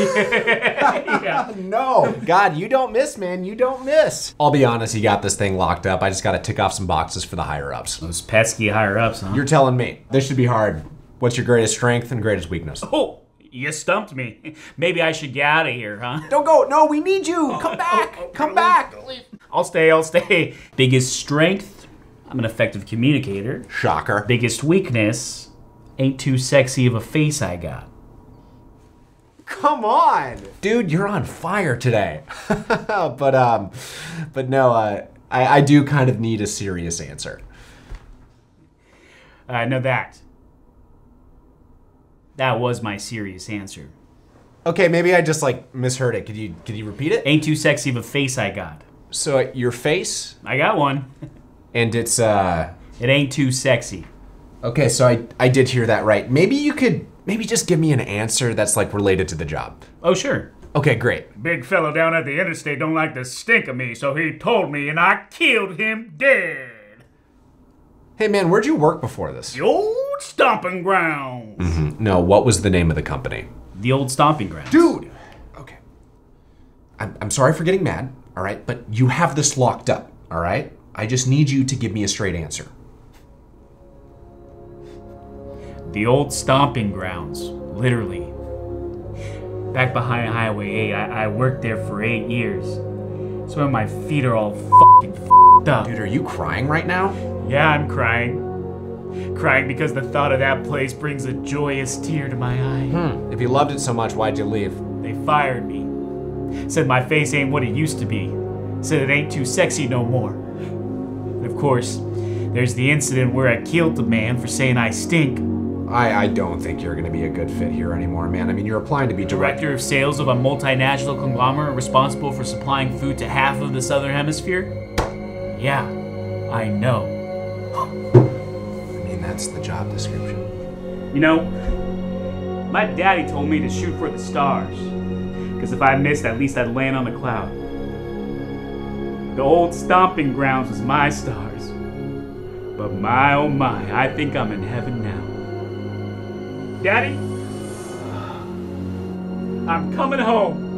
Yeah. No. God, you don't miss, man. You don't miss. I'll be honest, you got this thing locked up. I just got to tick off some boxes for the higher-ups. Those pesky higher-ups, huh? You're telling me. This should be hard. What's your greatest strength and greatest weakness? Oh, you stumped me. Maybe I should get out of here, huh? Don't go. No, we need you. Come back. Come back. I'll stay. I'll stay. Biggest strength, I'm an effective communicator. Shocker. Biggest weakness, ain't too sexy of a face I got. Come on. Dude, you're on fire today. But no, I do kind of need a serious answer. No, that was my serious answer. Okay, maybe I just like misheard it. Could you repeat it? Ain't too sexy of a face I got. So your face? I got one. And it's it ain't too sexy. Okay, so I did hear that right. Maybe you could just give me an answer that's like related to the job. Oh, sure. Okay, great. Big fellow down at the interstate don't like the stink of me, so he told me and I killed him dead. Hey man, where'd you work before this? The old stomping grounds. Mm-hmm. No, what was the name of the company? The old stomping grounds. Dude, okay. I'm sorry for getting mad, all right? But you have this locked up, all right? I just need you to give me a straight answer. The old stomping grounds, literally. Back behind Highway 8, I worked there for 8 years. That's why my feet are all fucking f***ed up. Dude, are you crying right now? Yeah, I'm crying. Crying because the thought of that place brings a joyous tear to my eye. Hmm. If you loved it so much, why'd you leave? They fired me. Said my face ain't what it used to be. Said it ain't too sexy no more. And of course, there's the incident where I killed the man for saying I stink. I don't think you're gonna be a good fit here anymore, man. I mean, you're applying to be director of sales of a multinational conglomerate responsible for supplying food to half of the Southern Hemisphere? Yeah, I know. I mean, that's the job description. You know, my daddy told me to shoot for the stars. Because if I missed, at least I'd land on the cloud. The old stomping grounds was my stars. But my, oh my, I think I'm in heaven now. Daddy, I'm coming home.